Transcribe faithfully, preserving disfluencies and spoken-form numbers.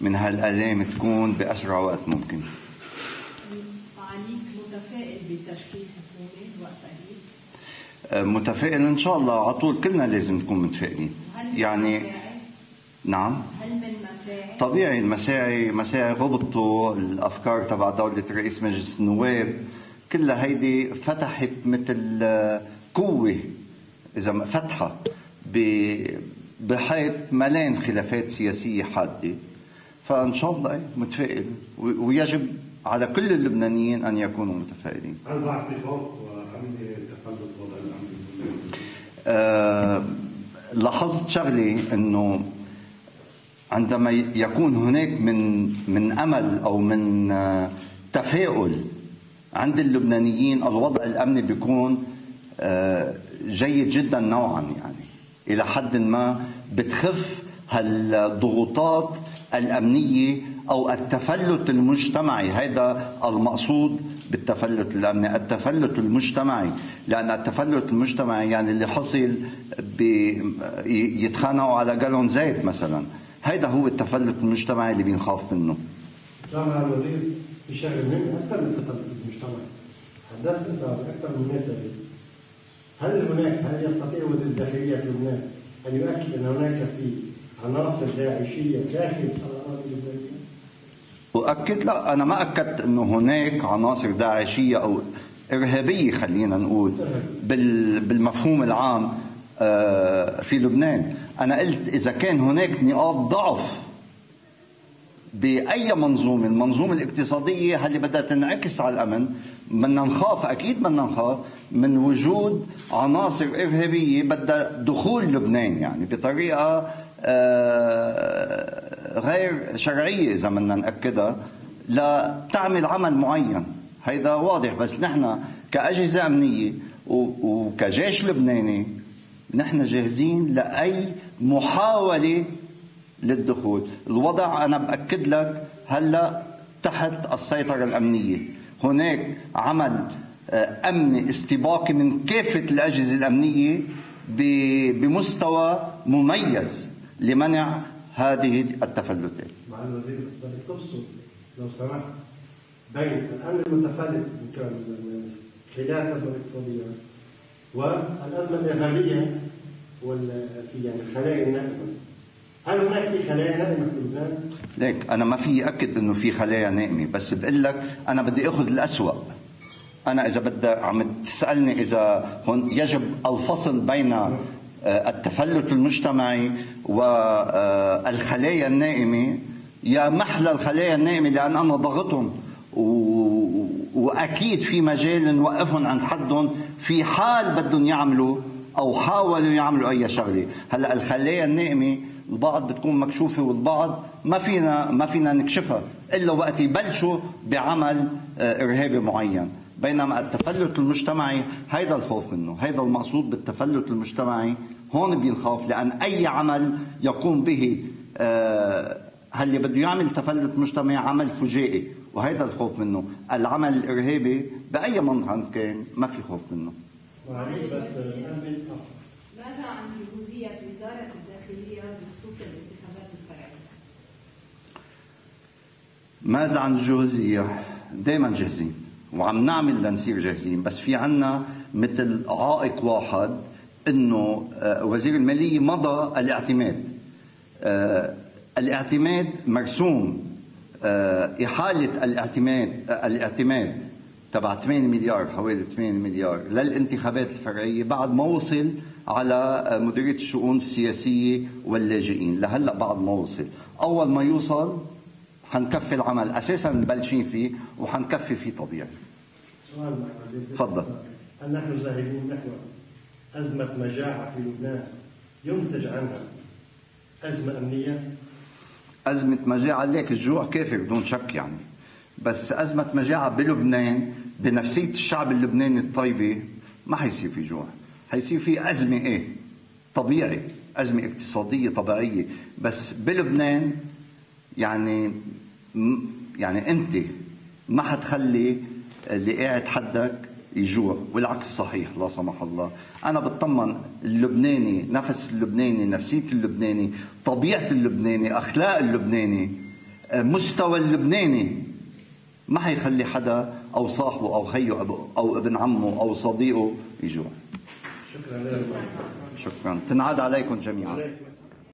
من هالآلام تكون بأسرع وقت ممكن. معانيك متفائل بالتشكيل الحكومي وقت قريب؟ متفائل إن شاء الله، على طول كلنا لازم نكون متفائلين. يعني نعم، هل من مساعي؟ طبيعي المساعي مساعي غبطوا الأفكار تبع دولة رئيس مجلس النواب، كلها هيدي فتحت مثل قوة إذا فتحة بحيث ملان خلافات سياسية حادة. فإن شاء الله متفائل، ويجب على كل اللبنانيين أن يكونوا متفائلين. هل مع اتفاق وعملية تقلب وضع الأمن؟ لاحظت شغلي أنه عندما يكون هناك من من أمل أو من تفاؤل عند اللبنانيين، الوضع الأمني بيكون جيد جدا نوعا، يعني إلى حد ما بتخف هالضغوطات الأمنية أو التفلت المجتمعي. هذا المقصود بالتفلت الأمني، التفلت المجتمعي، لأن التفلت المجتمعي يعني اللي حصل يتخانقوا على جالون زيت مثلا، هذا هو التفلت المجتمعي اللي بنخاف منه. جامعة الوزير في شغله مهمه اكثر من التفلت المجتمعي. حدثت انت اكثر من الناس، هل هناك هل يستطيع وزير الداخليه في لبنان ان يؤكد ان هناك في عناصر داعشيه داخل الاراضي اللبنانيه؟ اؤكد لا، انا ما اكدت انه هناك عناصر داعشيه او ارهابيه، خلينا نقول بالمفهوم العام في لبنان. أنا قلت إذا كان هناك نقاط ضعف بأي منظومة، المنظومة الاقتصادية اللي بدها تنعكس على الأمن، بدنا نخاف، أكيد بدنا نخاف من وجود عناصر إرهابية بدها دخول لبنان يعني بطريقة غير شرعية إذا بدنا نأكدها، لتعمل عمل معين. هيدا واضح، بس نحن كأجهزة أمنية وكجيش لبناني نحن جاهزين لأي محاولة للدخول. الوضع أنا بأكد لك هلأ تحت السيطرة الأمنية، هناك عمل أمني استباقي من كافة الأجهزة الأمنية بمستوى مميز لمنع هذه التفلتات. مع الوزير بدك تفصل لو سمحت بين الأمن المتفلت من خلال الأزمة الاقتصادية والأزمة الإرهابية والتي يعني خلايا نائمة. هل هناك في خلايا نائمة في لبنان؟ ليك أنا ما في أكد إنه في خلايا نائمة، بس بقول لك أنا بدي آخذ الأسوأ. أنا إذا بدك عم تسألني إذا هون يجب الفصل بين التفلت المجتمعي والخلايا النائمة، يا محلى الخلايا النائمة، لأن أنا ضغطهم و... واكيد في مجال نوقفهم عند حدهم في حال بدهم يعملوا او حاولوا يعملوا اي شغله. هلا الخلايا النائمه البعض بتكون مكشوفه والبعض ما فينا ما فينا نكشفها الا وقت يبلشوا بعمل ارهابي معين، بينما التفلت المجتمعي هيدا الخوف منه، هيدا المقصود بالتفلت المجتمعي. هون بينخاف لان اي عمل يقوم به هاللي بده يعمل تفلت مجتمعي عمل فجائي، وهذا الخوف منه. العمل الارهابي باي منحن كان ما في خوف منه. معلش بس ماذا عن جهوزيه وزاره الداخليه بخصوص الانتخابات الفرعيه؟ ماذا عن الجهوزيه؟ دائما جاهزين وعم نعمل لنصير جاهزين، بس في عنا مثل عائق واحد انه وزير الماليه مضى الاعتماد. الاعتماد مرسوم، إحالة الاعتماد الاعتماد تبع ثمانية مليار، حوالي ثمانية مليار للانتخابات الفرعية بعد ما وصل على مديرية الشؤون السياسية واللاجئين. لهلا بعد ما وصل، أول ما يوصل حنكفي العمل أساسا مبلشين فيه وحنكفي فيه طبيعي. سؤال تفضل. هل نحن ذاهبين نحو أزمة مجاعة في لبنان ينتج عنها أزمة أمنية؟ أزمة مجاعة ليك، الجوع كافر بدون شك يعني، بس أزمة مجاعة بلبنان بنفسية الشعب اللبناني الطيبة ما حيصير في جوع، حيصير في أزمة إيه؟ طبيعي، أزمة اقتصادية طبيعية، بس بلبنان يعني يعني أنت ما حتخلي اللي قاعد حدك يجوع، والعكس صحيح لا سمح الله. أنا بتطمن اللبناني، نفس اللبناني، نفسية اللبناني، طبيعة اللبناني، أخلاق اللبناني، مستوى اللبناني ما حيخلي حدا او صاحبه او خيه او ابن عمه او صديقه يجوع. شكرا. شكرا. تنعاد عليكم جميعا.